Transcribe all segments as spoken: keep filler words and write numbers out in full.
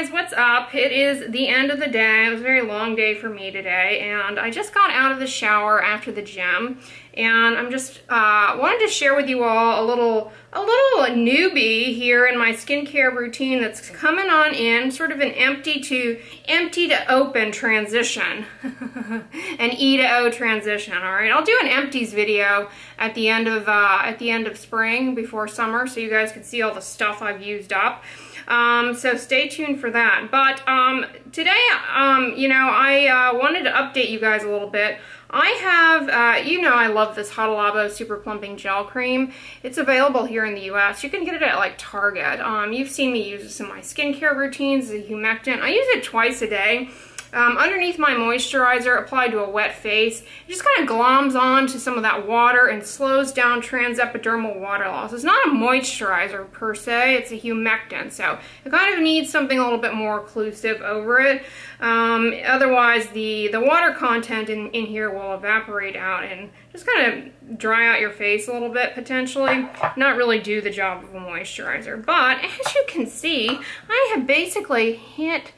guys, what's up? It is the end of the day. It was a very long day for me today, and I just got out of the shower after the gym, and I'm just uh, wanted to share with you all a little a little newbie here in my skincare routine that's coming on in sort of an empty to empty to open transition, an E to O transition. All right, I'll do an empties video at the end of uh, at the end of spring before summer, so you guys can see all the stuff I've used up. Um, so stay tuned for that. But um, today, um, you know, I uh, wanted to update you guys a little bit. I have, uh, you know, I love this Hada Labo Super Plumping Gel Cream. It's available here in the U S You can get it at like Target. Um, you've seen me use this in my skincare routines, the humectant. I use it twice a day. Um, underneath my moisturizer, applied to a wet face. It just kind of gloms on to some of that water and slows down transepidermal water loss. It's not a moisturizer per se, it's a humectant, so it kind of needs something a little bit more occlusive over it. Um, otherwise, the, the water content in, in here will evaporate out and just kind of dry out your face a little bit, potentially. Not really do the job of a moisturizer. But, as you can see, I have basically hit...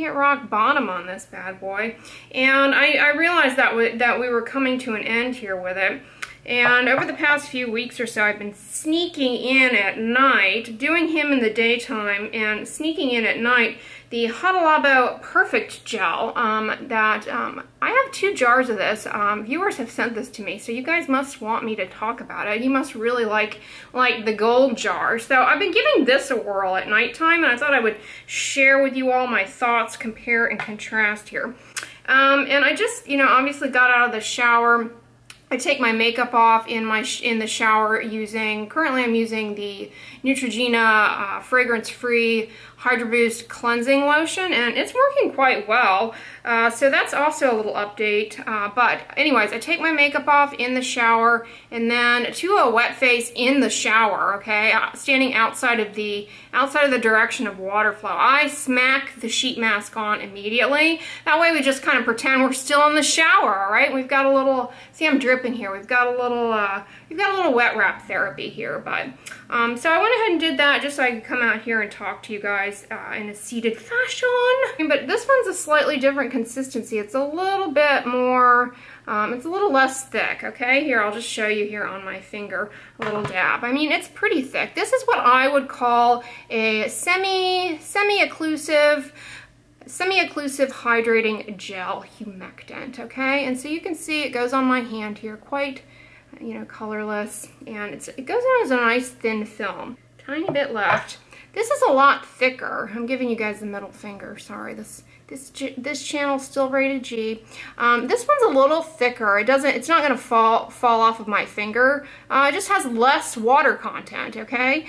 hit rock bottom on this bad boy, and I, I realized that we, that we were coming to an end here with it. And over the past few weeks or so, I've been sneaking in at night, doing him in the daytime, and sneaking in at night the Hada Labo Perfect Gel. Um, that um, I have two jars of this. Um, viewers have sent this to me, so you guys must want me to talk about it. You must really like like the gold jar. So I've been giving this a whirl at nighttime, and I thought I would share with you all my thoughts, compare and contrast here. Um, and I just, you know, obviously got out of the shower. I take my makeup off in my sh in the shower using, currently I'm using the Neutrogena uh, fragrance-free Hydro Boost cleansing lotion, and it's working quite well. Uh, so that's also a little update. Uh, but anyways, I take my makeup off in the shower and then to a wet face in the shower. Okay, uh, standing outside of the outside of the direction of water flow. I smack the sheet mask on immediately. That way we just kind of pretend we're still in the shower. All right, we've got a little. See, I'm dripping here. We've got a little. Uh, we've got a little wet wrap therapy here, but um, so I went ahead and did that just so I could come out here and talk to you guys. Uh, in a seated fashion, but this one's a slightly different consistency. It's a little bit more, um, it's a little less thick, okay? Here, I'll just show you here on my finger, a little dab. I mean, it's pretty thick. This is what I would call a semi, semi-occlusive, semi-occlusive hydrating gel humectant, okay? And so you can see it goes on my hand here, quite, you know, colorless, and it's, it goes on as a nice thin film. Tiny bit left. This is a lot thicker. I'm giving you guys the middle finger. Sorry, this this this channel's still rated G. Um, this one's a little thicker. It doesn't. It's not gonna fall fall off of my finger. Uh, it just has less water content. Okay.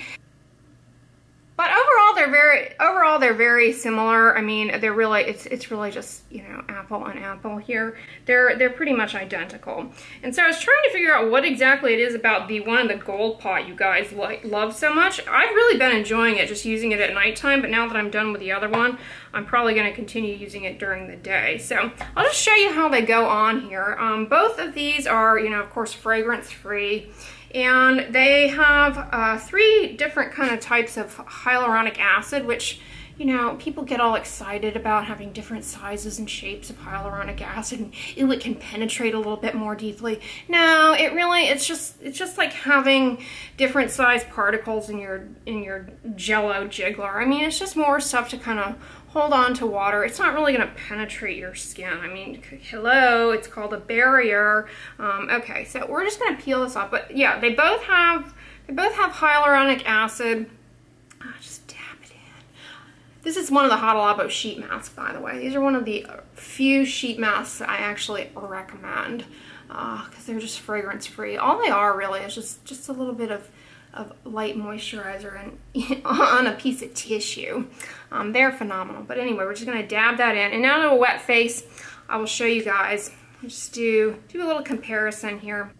But overall, they're very overall they're very similar. I mean, they're really it's it's really just, you know, apple and apple here. They're they're pretty much identical. And so I was trying to figure out what exactly it is about the one in the gold pot you guys like love so much. I've really been enjoying it, just using it at nighttime. But now that I'm done with the other one, I'm probably going to continue using it during the day. So I'll just show you how they go on here. Um, both of these are, you know, of course, fragrance free. And they have uh, three different kind of types of hyaluronic acid, which, you know, people get all excited about having different sizes and shapes of hyaluronic acid, and ooh, it can penetrate a little bit more deeply. No, it really, it's just, it's just like having different size particles in your, in your Jell-O jiggler. I mean, it's just more stuff to kind of hold on to water. It's not really going to penetrate your skin. I mean, hello, it's called a barrier. Um, okay, so we're just going to peel this off. But yeah, they both have, they both have hyaluronic acid. Oh, just dab it in. This is one of the Hada Labo sheet masks, by the way. These are one of the few sheet masks that I actually recommend because uh, they're just fragrance free. All they are really is just just a little bit of of light moisturizer and on a piece of tissue. Um, they're phenomenal. But anyway, we're just gonna dab that in. And now to a wet face, I will show you guys. Just do, do a little comparison here.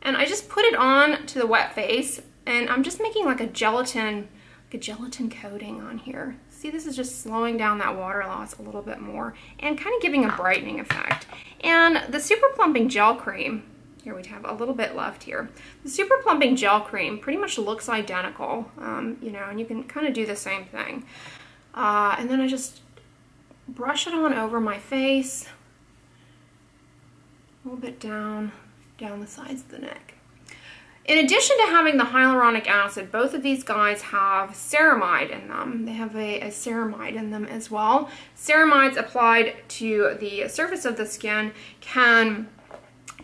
And I just put it on to the wet face, and I'm just making like a gelatin, like a gelatin coating on here. See, this is just slowing down that water loss a little bit more and kind of giving a brightening effect. And the Super Plumping Gel Cream, here we have a little bit left here. The super plumping gel cream pretty much looks identical, um, you know, and you can kind of do the same thing. Uh, and then I just brush it on over my face, a little bit down, down the sides of the neck. In addition to having the hyaluronic acid, both of these guys have ceramide in them. They have a, a ceramide in them as well. Ceramides applied to the surface of the skin can,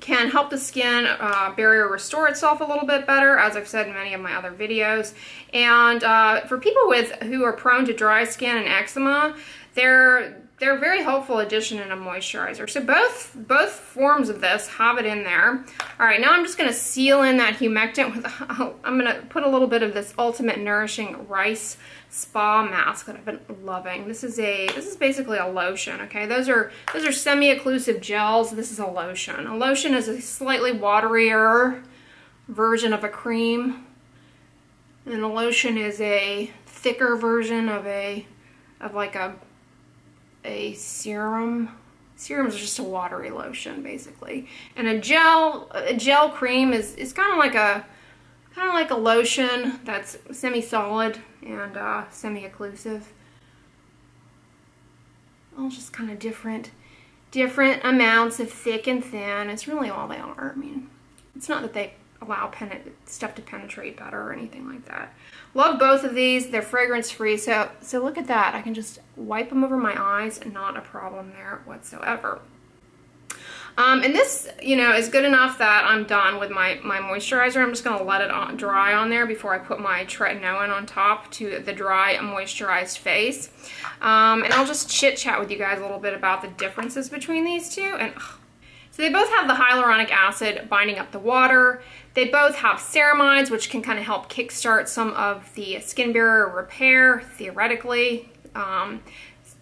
can help the skin uh, barrier restore itself a little bit better, as I've said in many of my other videos. And uh, for people with who are prone to dry skin and eczema, they're They're a very helpful addition in a moisturizer. So both both forms of this have it in there. All right, now I'm just gonna seal in that humectant with, a, I'm gonna put a little bit of this Ultimate Nourishing Rice Spa Mask that I've been loving. This is a, this is basically a lotion, okay? Those are, those are semi-occlusive gels. This is a lotion. A lotion is a slightly waterier version of a cream. And a lotion is a thicker version of a, of like a, a serum. Serums are just a watery lotion, basically. And a gel, a gel cream is is kind of like a kind of like a lotion that's semi-solid and uh, semi-occlusive. All just kind of different, different amounts of thick and thin. It's really all they are. I mean, it's not that they allow pen stuff to penetrate better or anything like that. Love both of these. They're fragrance free, so so look at that. I can just wipe them over my eyes, not a problem there whatsoever. Um, and this, you know, is good enough that I'm done with my my moisturizer. I'm just gonna let it on, dry on there before I put my tretinoin on top to the dry moisturized face. Um, and I'll just chit chat with you guys a little bit about the differences between these two. And ugh, so they both have the hyaluronic acid binding up the water. They both have ceramides, which can kind of help kickstart some of the skin barrier repair, theoretically. Um,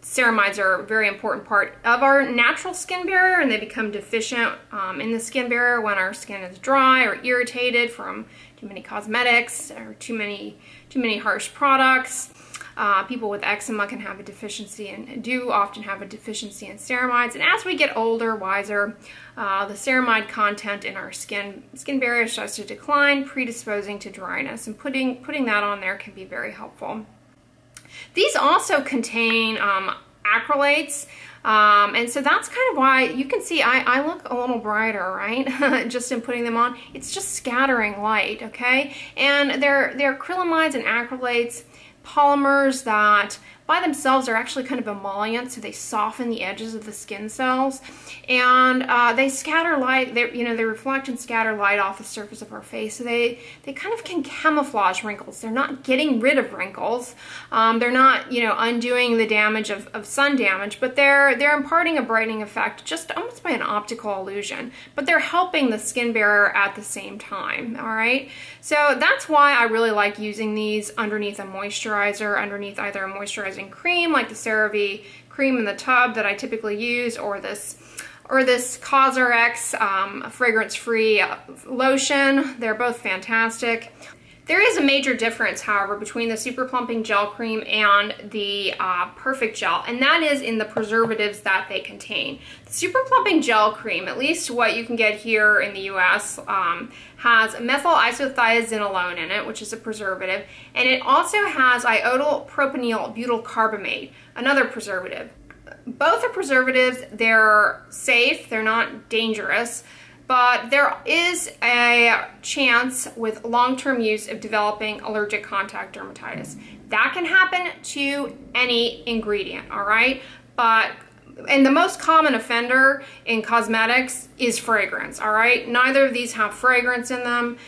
ceramides are a very important part of our natural skin barrier, and they become deficient um, in the skin barrier when our skin is dry or irritated from too many cosmetics or too many, too many harsh products. Uh, people with eczema can have a deficiency and do often have a deficiency in ceramides. And as we get older, wiser, uh, the ceramide content in our skin skin barrier starts to decline, predisposing to dryness. And putting putting that on there can be very helpful. These also contain um, acrylates. Um, and so that's kind of why you can see I, I look a little brighter, right? Just in putting them on. It's just scattering light, okay? And they're, they're acrylamides and acrylates, polymers that by themselves are actually kind of emollient, so they soften the edges of the skin cells, and uh, they scatter light. They, you know, they reflect and scatter light off the surface of our face, so they they kind of can camouflage wrinkles. They're not getting rid of wrinkles. Um, they're not, you know, undoing the damage of, of sun damage, but they're they're imparting a brightening effect, just almost by an optical illusion. But they're helping the skin barrier at the same time. All right, so that's why I really like using these underneath a moisturizer, underneath either a moisturizer cream like the CeraVe cream in the tub that I typically use, or this or this Cosrx um, fragrance-free uh, lotion. They're both fantastic. There is a major difference, however, between the super plumping gel cream and the uh, perfect gel, and that is in the preservatives that they contain. The super plumping gel cream, at least what you can get here in the U S, um, has methylisothiazolinone in it, which is a preservative, and it also has iodopropynyl butyl carbamate, another preservative. Both are preservatives. They're safe. They're not dangerous. But there is a chance with long-term use of developing allergic contact dermatitis. That can happen to any ingredient, all right? But, and the most common offender in cosmetics is fragrance, all right? Neither of these have fragrance in them.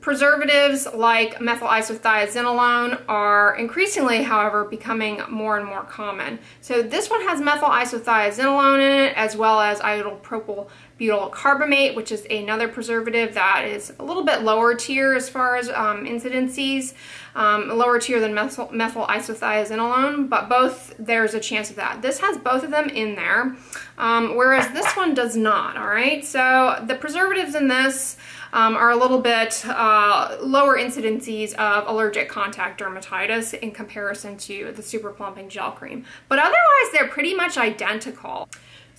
Preservatives like methylisothiazolinone are increasingly, however, becoming more and more common. So this one has methylisothiazolinone in it, as well as iodopropynyl butyl carbamate, which is another preservative that is a little bit lower tier as far as um, incidences, um, lower tier than methyl, methylisothiazolinone, but both, there's a chance of that. This has both of them in there, um, whereas this one does not, all right? So the preservatives in this um, are a little bit uh, lower incidences of allergic contact dermatitis in comparison to the super plumping gel cream. But otherwise, they're pretty much identical.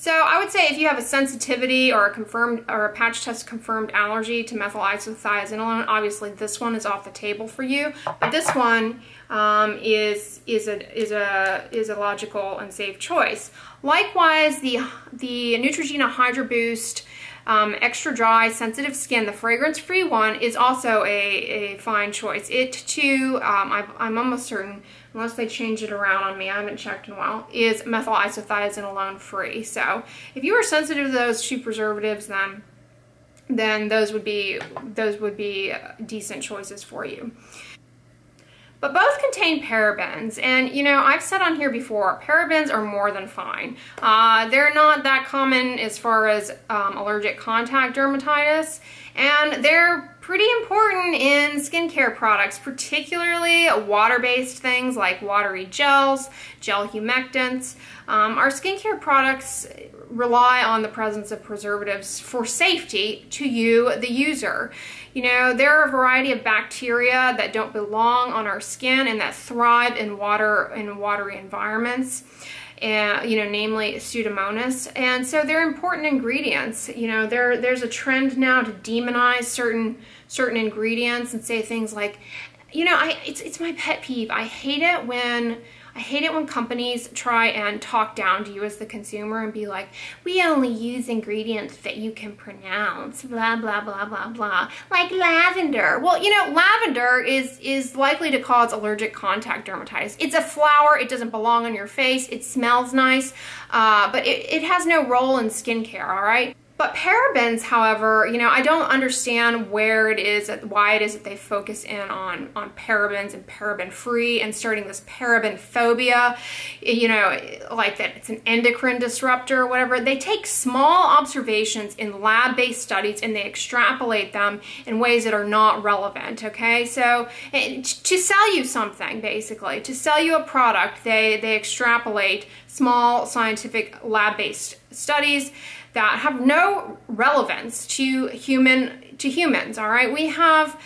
So I would say if you have a sensitivity or a confirmed or a patch test confirmed allergy to methylisothiazolinone, obviously this one is off the table for you. But this one um, is is a is a is a logical and safe choice. Likewise, the the Neutrogena Hydro Boost um, Extra Dry Sensitive Skin, the fragrance-free one, is also a a fine choice. It too, um, I, I'm almost certain, unless they change it around on me, I haven't checked in a while, is methylisothiazolinone free. So if you are sensitive to those two preservatives, then then those would be those would be decent choices for you. But both contain parabens, and you know, I've said on here before, parabens are more than fine. Uh, they're not that common as far as um, allergic contact dermatitis, and they're pretty important in skincare products, particularly water-based things like watery gels, gel humectants. Um, our skincare products rely on the presence of preservatives for safety to you, the user. You know, there are a variety of bacteria that don't belong on our skin and that thrive in water in watery environments, and you know, namely Pseudomonas. And so they're important ingredients. You know, there there's a trend now to demonize certain certain ingredients and say things like, you know, I it's it's my pet peeve. I hate it when I hate it when companies try and talk down to you as the consumer and be like, we only use ingredients that you can pronounce, blah, blah, blah, blah, blah, like lavender. Well, you know, lavender is, is likely to cause allergic contact dermatitis. It's a flower. It doesn't belong on your face. It smells nice, uh, but it, it has no role in skincare, all right? But parabens, however, you know, I don't understand where it is, why it is that they focus in on, on parabens and paraben-free and starting this paraben phobia, you know, like that it's an endocrine disruptor or whatever. They take small observations in lab-based studies and they extrapolate them in ways that are not relevant, okay? So to sell you something, basically, to sell you a product, they, they extrapolate small scientific lab-based studies that have no relevance to human to humans, all right? We have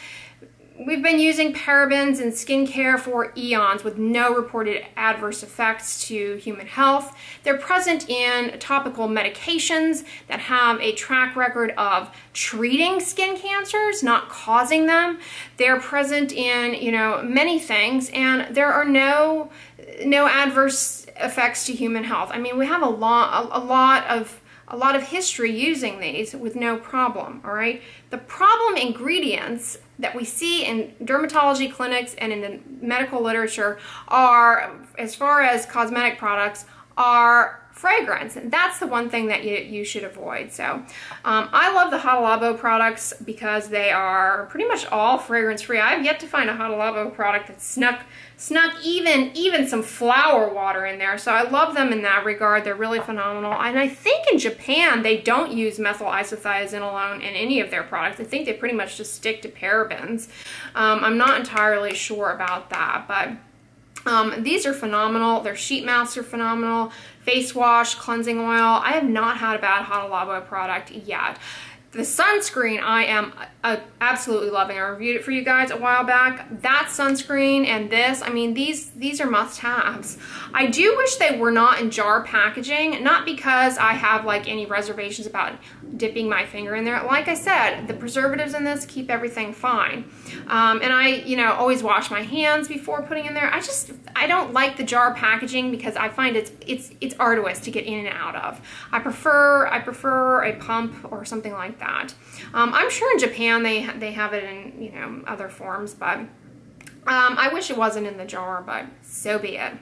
we've been using parabens in skincare for eons with no reported adverse effects to human health. They're present in topical medications that have a track record of treating skin cancers, not causing them. They're present in, you know, many things, and there are no no adverse effects to human health. I mean, we have a lot a, a lot of a lot of history using these with no problem, all right? The problem ingredients that we see in dermatology clinics and in the medical literature are, as far as cosmetic products, are fragrance, and that's the one thing that you, you should avoid. So um, I love the Hada Labo products because they are pretty much all fragrance free. I've yet to find a Hada Labo product that snuck snuck even even some flower water in there, so I love them in that regard. They're really phenomenal, and I think in Japan they don't use methylisothiazolinone in any of their products. I think they pretty much just stick to parabens. um, I'm not entirely sure about that, but Um, these are phenomenal. Their sheet masks are phenomenal. Face wash, cleansing oil. I have not had a bad Hada Labo product yet. The sunscreen I am uh, absolutely loving. I reviewed it for you guys a while back. That sunscreen and this, I mean, these these are must-haves. I do wish they were not in jar packaging, not because I have like any reservations about dipping my finger in there. Like I said, the preservatives in this keep everything fine. Um, and I, you know, always wash my hands before putting in there. I just, I don't like the jar packaging because I find it's it's it's arduous to get in and out of. I prefer I prefer a pump or something like that. That. Um, I'm sure in Japan they they have it in, you know, other forms, but um, I wish it wasn't in the jar, but so be it.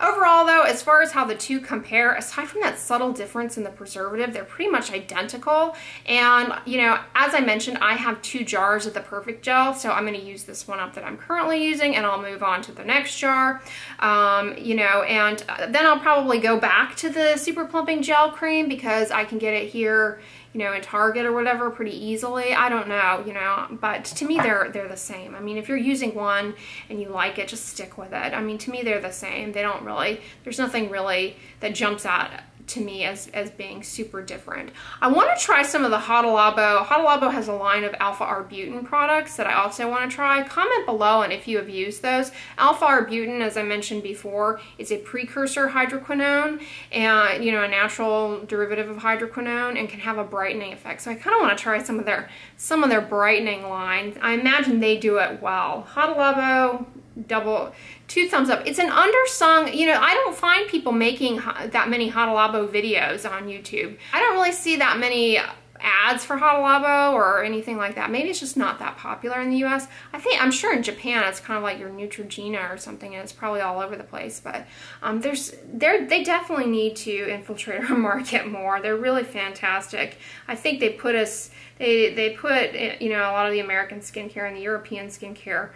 Overall, though, as far as how the two compare, aside from that subtle difference in the preservative, they're pretty much identical. And, you know, as I mentioned, I have two jars of the perfect gel, so I'm going to use this one up that I'm currently using, and I'll move on to the next jar, um, you know, and then I'll probably go back to the super plumping gel cream because I can get it here, you know, in Target or whatever pretty easily. I don't know, you know, but to me they're they're the same. I mean, if you're using one and you like it, just stick with it. I mean, to me they're the same. They don't really, there's nothing really that jumps out to me as, as being super different. I want to try some of the Hada Labo. Hada Labo has a line of alpha arbutin products that I also want to try. Comment below on if you have used those. Alpha arbutin, as I mentioned before, is a precursor hydroquinone, and you know, a natural derivative of hydroquinone, and can have a brightening effect. So I kind of want to try some of their some of their brightening lines. I imagine they do it well. Hada Labo, double two thumbs up. It's an undersung, you know, I don't find people making that many Hada Labo videos on YouTube. I don't really see that many ads for Hada Labo or anything like that. Maybe it's just not that popular in the U S I think, I'm sure in Japan it's kind of like your Neutrogena or something, and it's probably all over the place, but um, there's, they're, they definitely need to infiltrate our market more. They're really fantastic. I think they put us, they, they put, you know, a lot of the American skincare and the European skincare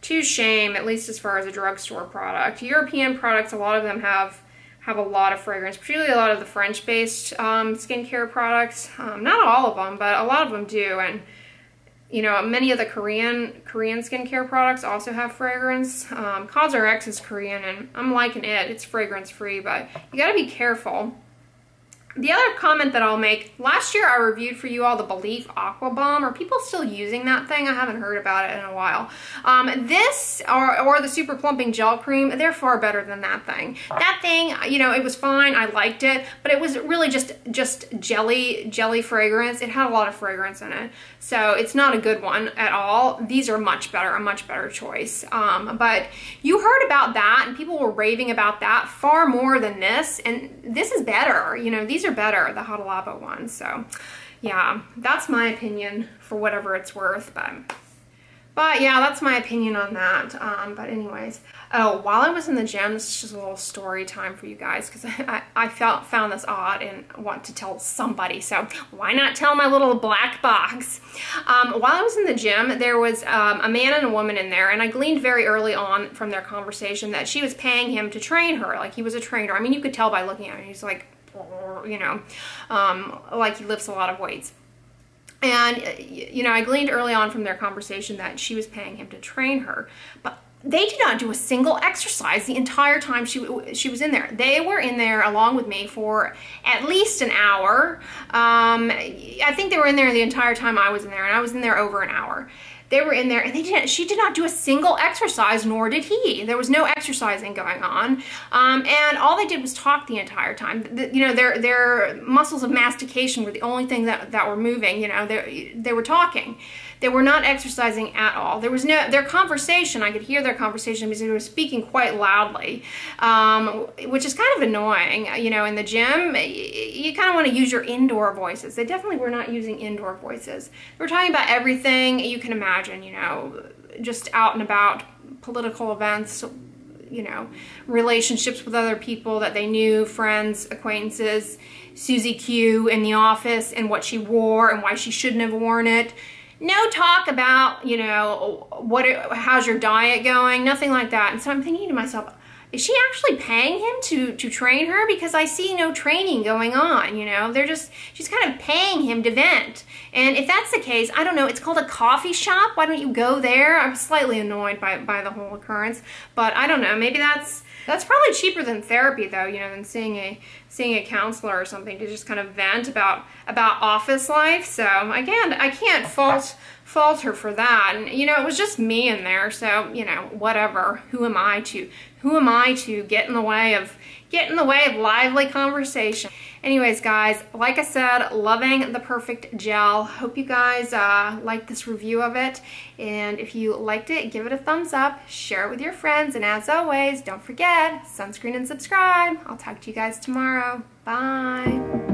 to shame, at least as far as a drugstore product. European products, a lot of them have have a lot of fragrance, particularly a lot of the French-based um, skincare products. Um, not all of them, but a lot of them do. And you know, many of the Korean Korean skincare products also have fragrance. Um, Cosrx is Korean, and I'm liking it. It's fragrance-free, but you got to be careful. The other comment that I'll make, last year I reviewed for you all the Belief Aqua Bomb. Are people still using that thing? I haven't heard about it in a while. Um, this, or, or the Super Plumping Gel Cream, they're far better than that thing. That thing, you know, it was fine, I liked it, but it was really just, just jelly, jelly fragrance. It had a lot of fragrance in it, so it's not a good one at all. These are much better, a much better choice. Um, but you heard about that, and people were raving about that far more than this, and this is better, you know, these are better, the Hada Labo ones. So yeah, that's my opinion for whatever it's worth, but but yeah, that's my opinion on that. Um but anyways, oh, while I was in the gym, this is just a little story time for you guys, because I, I I felt found this odd and want to tell somebody, so why not tell my little black box. Um while I was in the gym, there was um, a man and a woman in there, and I gleaned very early on from their conversation that she was paying him to train her, like he was a trainer. I mean, you could tell by looking at him. He's like, you know, um, like he lifts a lot of weights. And, you know, I gleaned early on from their conversation that she was paying him to train her, but they did not do a single exercise the entire time she, she was in there. They were in there along with me for at least an hour. Um, I think they were in there the entire time I was in there, and I was in there over an hour. They were in there, and they didn't, she did not do a single exercise, nor did he. There was no exercising going on. Um, and all they did was talk the entire time. The, you know, their their muscles of mastication were the only thing that, that were moving. You know, they, they were talking. They were not exercising at all. There was no, their conversation, I could hear their conversation because they were speaking quite loudly, um, which is kind of annoying. You know, in the gym, you kind of want to use your indoor voices. They definitely were not using indoor voices. They were talking about everything you can imagine. You know, just out and about, political events, you know, relationships with other people that they knew, friends, acquaintances, Susie Q in The Office, and what she wore and why she shouldn't have worn it. No talk about, you know, what it, how's your diet going, nothing like that. And so I'm thinking to myself, is she actually paying him to, to train her? Because I see no training going on, you know? They're just, she's kind of paying him to vent. And if that's the case, I don't know, it's called a coffee shop. Why don't you go there? I'm slightly annoyed by, by the whole occurrence, but I don't know, maybe that's, that's probably cheaper than therapy though, you know, than seeing a, seeing a counselor or something to just kind of vent about, about office life. So again, I can't fault, fault her for that. And you know, it was just me in there. So, you know, whatever, who am I to, who am I to get in the way of, get in the way of lively conversation. Anyways, guys, like I said, loving the Perfect Gel. Hope you guys uh, liked this review of it. And if you liked it, give it a thumbs up, share it with your friends. And as always, don't forget, sunscreen and subscribe. I'll talk to you guys tomorrow. Bye.